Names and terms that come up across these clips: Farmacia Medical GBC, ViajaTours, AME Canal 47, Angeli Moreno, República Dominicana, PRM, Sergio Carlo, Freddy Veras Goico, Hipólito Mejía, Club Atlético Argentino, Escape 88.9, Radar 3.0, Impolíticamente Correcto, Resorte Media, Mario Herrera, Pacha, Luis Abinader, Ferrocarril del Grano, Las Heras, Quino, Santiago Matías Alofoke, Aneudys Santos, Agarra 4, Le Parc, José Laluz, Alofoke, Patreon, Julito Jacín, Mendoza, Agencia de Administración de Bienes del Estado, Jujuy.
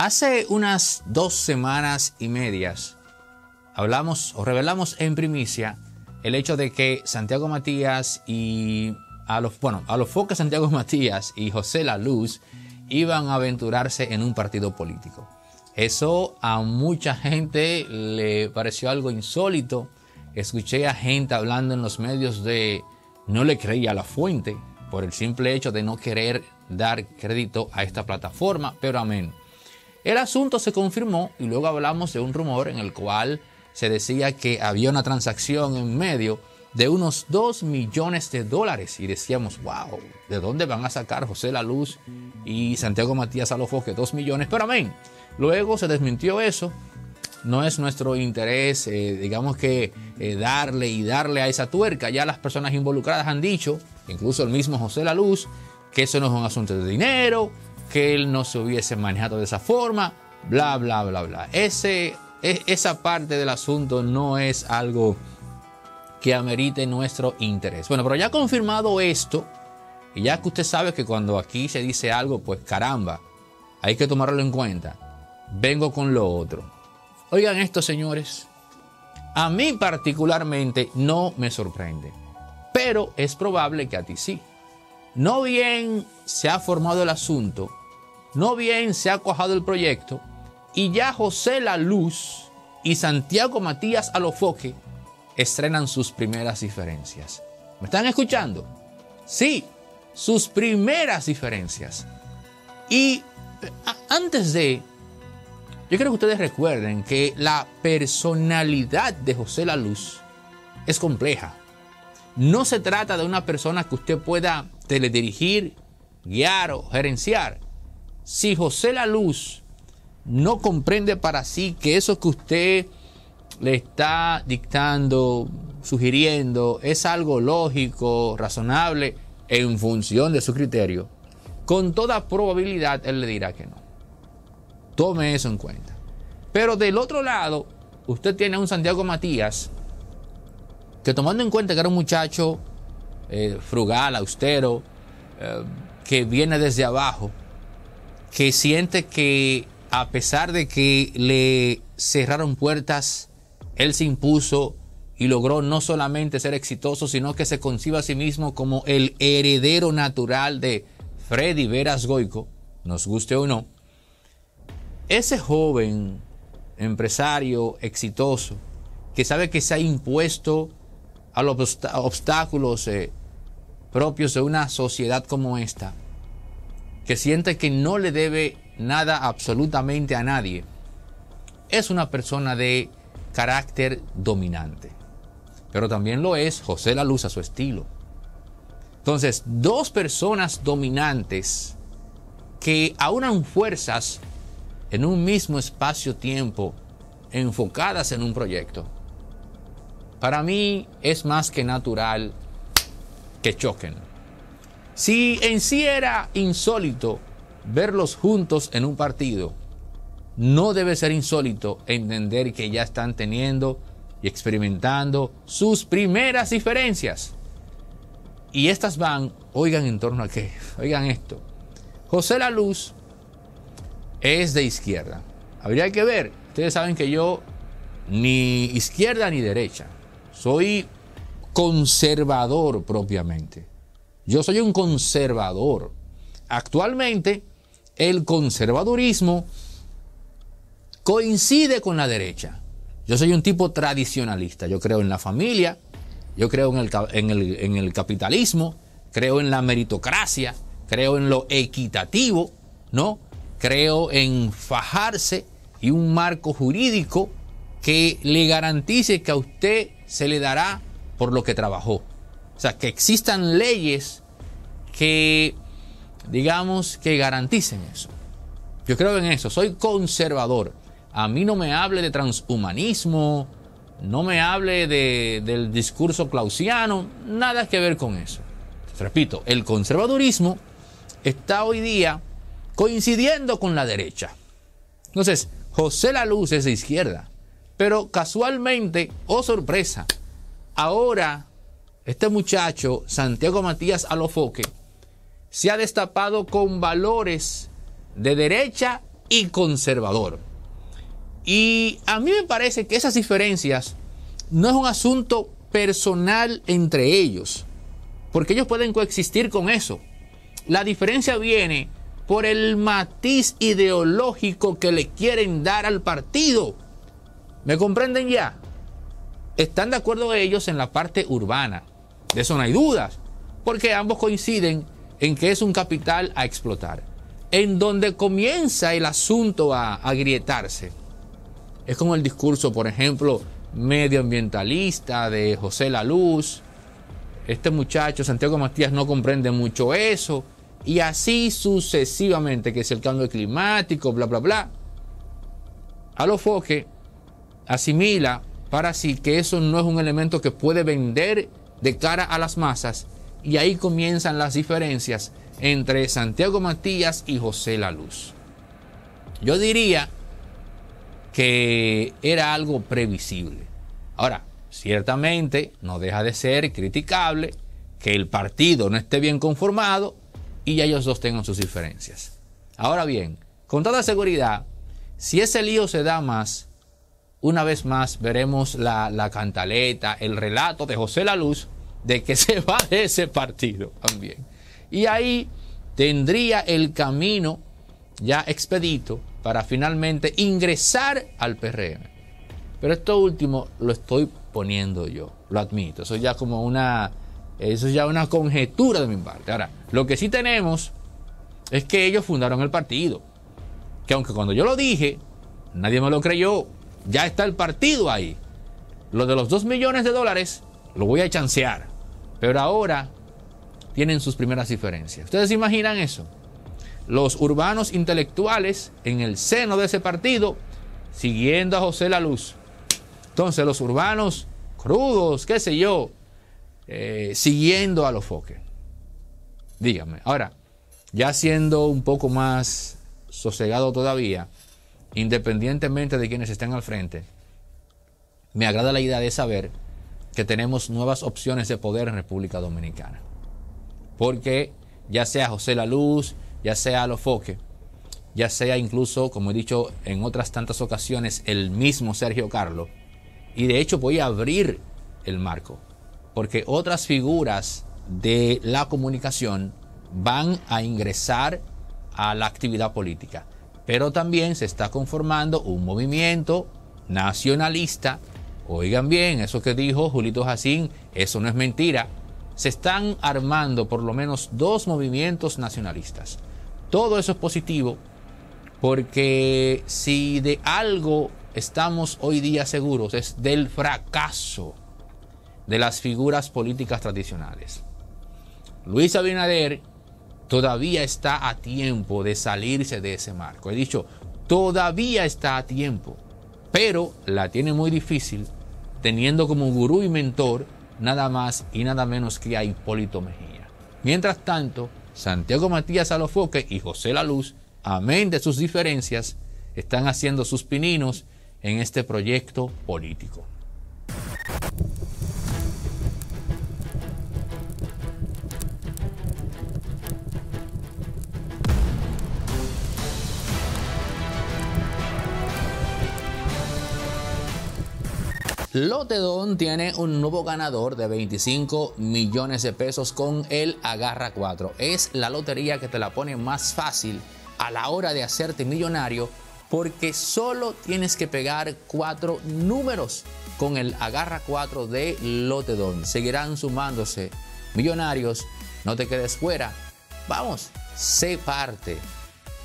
Hace unas 2 semanas y media hablamos o revelamos en primicia el hecho de que Santiago Matías y Alofoke, Santiago Matías y José Laluz iban a aventurarse en un partido político. Eso a mucha gente le pareció algo insólito. Escuché a gente hablando en los medios de no le creía a la fuente por el simple hecho de no querer dar crédito a esta plataforma, pero amén. El asunto se confirmó y luego hablamos de un rumor en el cual se decía que había una transacción en medio de unos $2 millones y decíamos, wow, ¿de dónde van a sacar José Laluz y Santiago Matías Alofoke 2 millones? Pero amén. Luego se desmintió eso. No es nuestro interés, digamos que darle a esa tuerca. Ya las personas involucradas han dicho, incluso el mismo José Laluz, que eso no es un asunto de dinero, que él no se hubiese manejado de esa forma, bla, bla, bla, bla. Esa parte del asunto no es algo que amerite nuestro interés. Bueno, pero ya confirmado esto, y ya que usted sabe que cuando aquí se dice algo, pues caramba, hay que tomarlo en cuenta. Vengo con lo otro. Oigan esto, señores. A mí particularmente no me sorprende, pero es probable que a ti sí. No bien se ha formado el asunto, no bien se ha cuajado el proyecto, y ya José Laluz y Santiago Matías Alofoke estrenan sus primeras diferencias. ¿Me están escuchando? Sí, sus primeras diferencias. Y antes de... yo creo que ustedes recuerden que la personalidad de José Laluz es compleja. No se trata de una persona que usted pueda teledirigir, guiar o gerenciar. Si José Laluz no comprende para sí que eso que usted le está dictando, sugiriendo, es algo lógico, razonable, en función de su criterio, con toda probabilidad él le dirá que no. Tome eso en cuenta. Pero del otro lado, usted tiene a un Santiago Matías que, tomando en cuenta que era un muchacho frugal, austero, que viene desde abajo, que siente que a pesar de que le cerraron puertas, él se impuso y logró no solamente ser exitoso, sino que se concibe a sí mismo como el heredero natural de Freddy Veras Goico, nos guste o no. Ese joven empresario exitoso que sabe que se ha impuesto a los obstáculos propios de una sociedad como esta, que siente que no le debe nada absolutamente a nadie, es una persona de carácter dominante. Pero también lo es José Laluz a su estilo. Entonces, dos personas dominantes que aunan fuerzas en un mismo espacio-tiempo, enfocadas en un proyecto. Para mí es más que natural que choquen. Si en sí era insólito verlos juntos en un partido, no debe ser insólito entender que ya están teniendo y experimentando sus primeras diferencias. Y estas van, oigan, en torno a qué, oigan esto. José Laluz es de izquierda. Habría que ver. Ustedes saben que yo ni izquierda ni derecha. Soy conservador propiamente. Yo soy un conservador. Actualmente el conservadurismo coincide con la derecha. Yo soy un tipo tradicionalista. Yo creo en la familia. Yo creo en el capitalismo. Creo en la meritocracia. Creo en lo equitativo, ¿no? Creo en fajarse y un marco jurídico que le garantice que a usted se le dará por lo que trabajó. O sea, que existan leyes que, digamos, que garanticen eso. Yo creo en eso. Soy conservador. A mí no me hable de transhumanismo, no me hable del discurso clausiano, nada que ver con eso. Repito, el conservadurismo está hoy día coincidiendo con la derecha. Entonces, José Laluz es de izquierda. Pero casualmente, oh sorpresa, ahora este muchacho, Santiago Matías Alofoke, se ha destapado con valores de derecha y conservador. Y a mí me parece que esas diferencias no es un asunto personal entre ellos, porque ellos pueden coexistir con eso. La diferencia viene por el matiz ideológico que le quieren dar al partido. ¿Me comprenden ya? Están de acuerdo ellos en la parte urbana, de eso no hay dudas, porque ambos coinciden en que es un capital a explotar. En donde comienza el asunto a agrietarse es como el discurso, por ejemplo, medioambientalista de José Laluz. Este muchacho, Santiago Matías, no comprende mucho eso. Y así sucesivamente, que es el cambio climático, bla, bla, bla. Alofoke asimila para sí que eso no es un elemento que puede vender de cara a las masas. Y ahí comienzan las diferencias entre Santiago Matías y José Laluz. Yo diría que era algo previsible. Ahora, ciertamente no deja de ser criticable que el partido no esté bien conformado y ya ellos dos tengan sus diferencias. Ahora bien, con toda seguridad, si ese lío se da más, una vez más veremos la cantaleta, el relato de José Laluz de que se va de ese partido también. Y ahí tendría el camino ya expedito para finalmente ingresar al PRM. Pero esto último lo estoy poniendo yo, lo admito. Eso es ya una conjetura de mi parte. Ahora, lo que sí tenemos es que ellos fundaron el partido. Que aunque cuando yo lo dije, nadie me lo creyó, ya está el partido ahí. Lo de los 2 millones de dólares lo voy a chancear. Pero ahora tienen sus primeras diferencias. ¿Ustedes se imaginan eso? Los urbanos intelectuales en el seno de ese partido siguiendo a José Laluz. Entonces los urbanos crudos, qué sé yo, siguiendo a Alofoke. Díganme. Ahora, ya siendo un poco más sosegado todavía, independientemente de quienes estén al frente, me agrada la idea de saber que tenemos nuevas opciones de poder en República Dominicana. Porque ya sea José Laluz, ya sea Alofoke, ya sea incluso, como he dicho en otras tantas ocasiones, el mismo Sergio Carlo. Y de hecho voy a abrir el marco, porque otras figuras de la comunicación van a ingresar a la actividad política. Pero también se está conformando un movimiento nacionalista. Oigan bien, eso que dijo Julito Jacín, eso no es mentira. Se están armando por lo menos 2 movimientos nacionalistas. Todo eso es positivo, porque si de algo estamos hoy día seguros es del fracaso de las figuras políticas tradicionales. Luis Abinader todavía está a tiempo de salirse de ese marco. He dicho, todavía está a tiempo, pero la tiene muy difícil teniendo como gurú y mentor nada más y nada menos que a Hipólito Mejía. Mientras tanto, Santiago Matías Alofoke y José Laluz, amén de sus diferencias, están haciendo sus pininos en este proyecto político. Lotedón tiene un nuevo ganador de 25 millones de pesos con el Agarra 4. Es la lotería que te la pone más fácil a la hora de hacerte millonario, porque solo tienes que pegar 4 números con el Agarra 4 de Lotedón. Seguirán sumándose millonarios, no te quedes fuera. Vamos, sé parte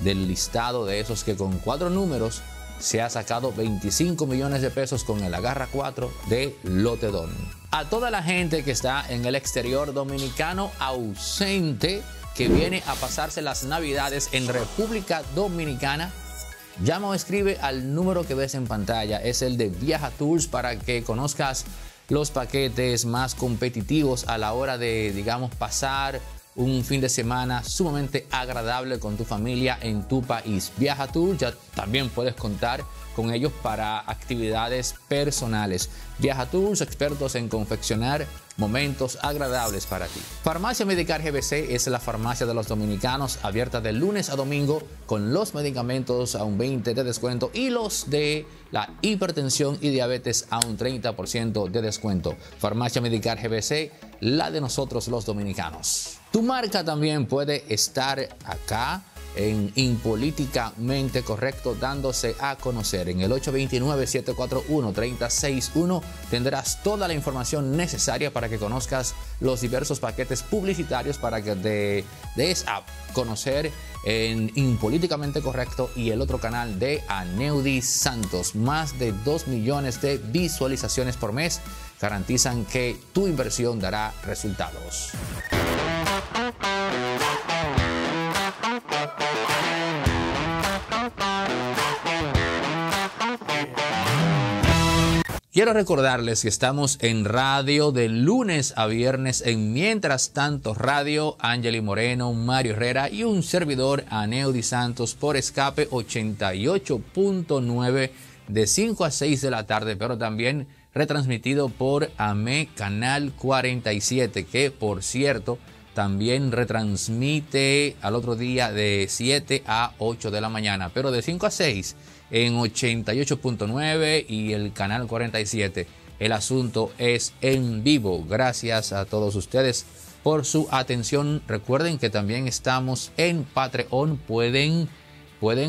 del listado de esos que con 4 números se ha sacado 25 millones de pesos con el Agarra 4 de Lotedón. A toda la gente que está en el exterior dominicano ausente, que viene a pasarse las Navidades en República Dominicana, llama o escribe al número que ves en pantalla. Es el de ViajaTours para que conozcas los paquetes más competitivos a la hora de, digamos, pasar un fin de semana sumamente agradable con tu familia en tu país. ViajaTours ya también puedes contar con ellos para actividades personales. ViajaTours, expertos en confeccionar momentos agradables para ti. Farmacia Medical GBC es la farmacia de los dominicanos, abierta de lunes a domingo con los medicamentos a un 20% de descuento y los de la hipertensión y diabetes a un 30% de descuento. Farmacia Medical GBC, la de nosotros los dominicanos. Tu marca también puede estar acá en Impolíticamente Correcto, dándose a conocer. En el 829-741-3061 tendrás toda la información necesaria para que conozcas los diversos paquetes publicitarios para que te des a conocer en Impolíticamente Correcto y el otro canal de Aneudys Santos. Más de 2 millones de visualizaciones por mes garantizan que tu inversión dará resultados. Quiero recordarles que estamos en radio de lunes a viernes en Mientras Tanto Radio. Angeli Moreno, Mario Herrera y un servidor, Aneudys Santos, por Escape 88.9 de 5 a 6 de la tarde, pero también retransmitido por AME Canal 47, que por cierto también retransmite al otro día de 7 a 8 de la mañana, pero de 5 a 6. En 88.9 y el canal 47. El asunto es en vivo. Gracias a todos ustedes por su atención. Recuerden que también estamos en Patreon. Pueden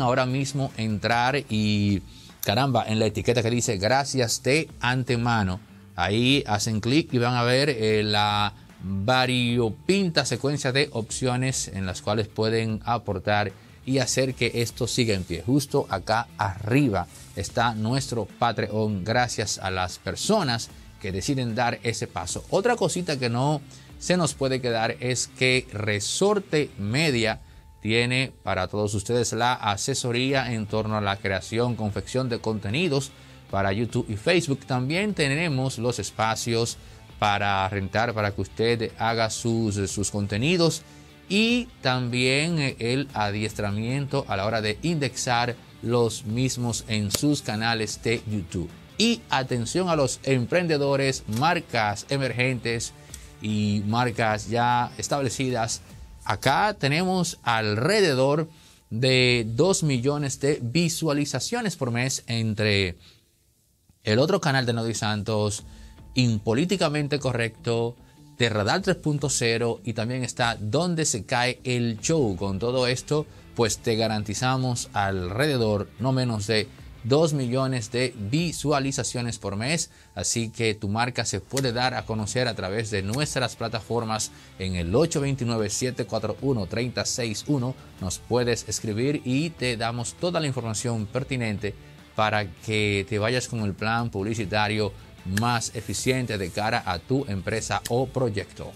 ahora mismo entrar y, caramba, en la etiqueta que dice gracias de antemano. Ahí hacen clic y van a ver la variopinta secuencia de opciones en las cuales pueden aportar y hacer que esto siga en pie. Justo acá arriba está nuestro Patreon, gracias a las personas que deciden dar ese paso. Otra cosita que no se nos puede quedar es que Resorte Media tiene para todos ustedes la asesoría en torno a la creación, confección de contenidos para YouTube y Facebook. También tenemos los espacios para rentar para que usted haga sus contenidos. Y también el adiestramiento a la hora de indexar los mismos en sus canales de YouTube. Y atención a los emprendedores, marcas emergentes y marcas ya establecidas. Acá tenemos alrededor de 2 millones de visualizaciones por mes entre el otro canal de Aneudys Santos, Impolíticamente Correcto, de Radar 3.0 y también está Donde se cae el show. Con todo esto, pues te garantizamos alrededor no menos de 2 millones de visualizaciones por mes. Así que tu marca se puede dar a conocer a través de nuestras plataformas. En el 829-741-3061 nos puedes escribir y te damos toda la información pertinente para que te vayas con el plan publicitario más eficiente de cara a tu empresa o proyecto.